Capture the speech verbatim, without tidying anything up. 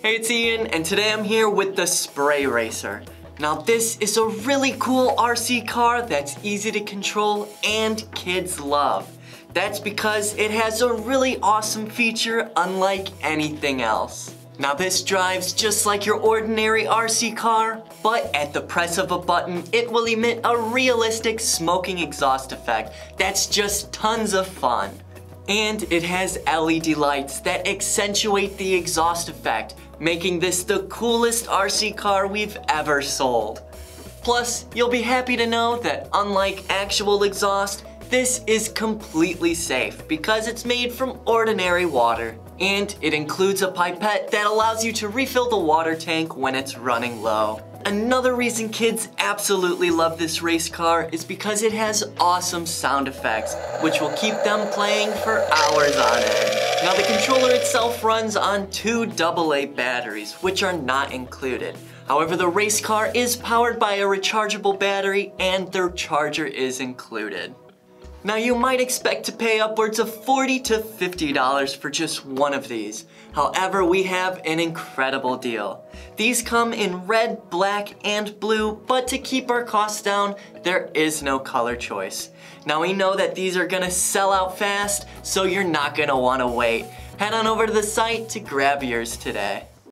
Hey, it's Ian, and today I'm here with the Spray Racer. Now this is a really cool R C car that's easy to control and kids love. That's because it has a really awesome feature unlike anything else. Now this drives just like your ordinary R C car, but at the press of a button, it will emit a realistic smoking exhaust effect that's just tons of fun. And it has L E D lights that accentuate the exhaust effect, making this the coolest R C car we've ever sold. Plus, you'll be happy to know that unlike actual exhaust, this is completely safe because it's made from ordinary water. And it includes a pipette that allows you to refill the water tank when it's running low. Another reason kids absolutely love this race car is because it has awesome sound effects, which will keep them playing for hours on end. Now the controller itself runs on two double A batteries, which are not included. However, the race car is powered by a rechargeable battery and their charger is included. Now you might expect to pay upwards of forty to fifty dollars for just one of these. However, we have an incredible deal. These come in red, black, and blue, but to keep our costs down, there is no color choice. Now we know that these are gonna sell out fast, so you're not gonna wanna wait. Head on over to the site to grab yours today.